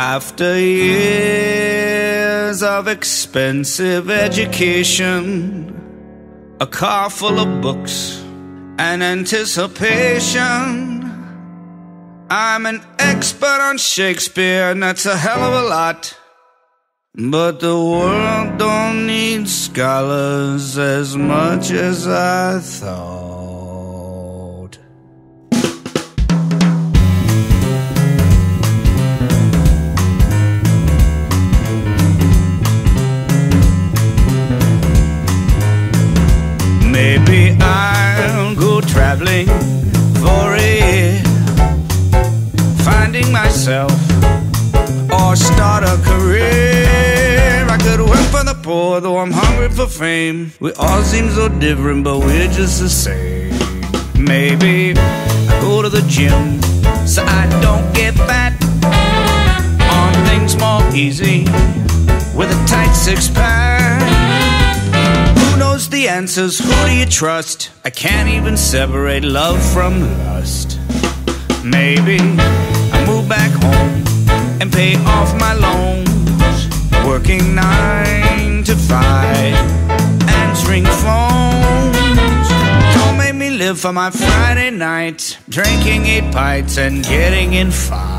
After years of expensive education, a car full of books and anticipation, I'm an expert on Shakespeare, and that's a hell of a lot. But the world don't need scholars as much as I thought. Maybe I'll go traveling for a year, finding myself, or start a career. I could work for the poor, though I'm hungry for fame. We all seem so different, but we're just the same. Maybe I go to the gym so I don't get fat, on things more easy with a tight six-pack. The answers, who do you trust? I can't even separate love from lust. Maybe I move back home and pay off my loans, working 9 to 5, answering phones. Don't make me live for my Friday night, drinking 8 pints and getting in fights.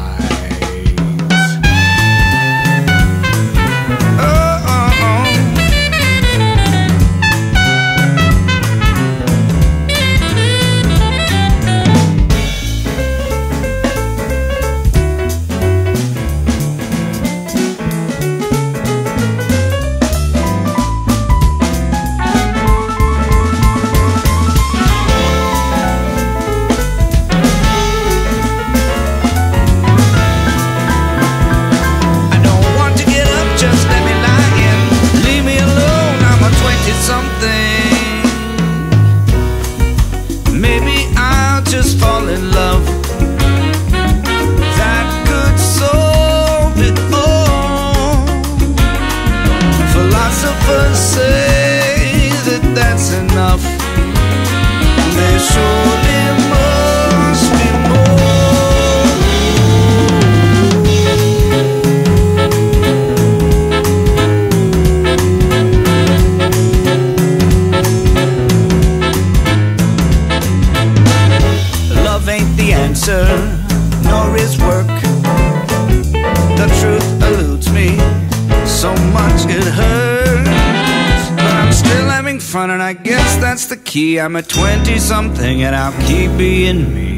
And I guess that's the key. I'm a 20-something and I'll keep being me.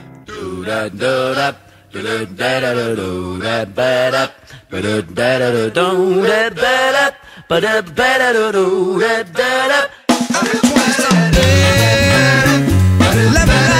I'm a 20-something.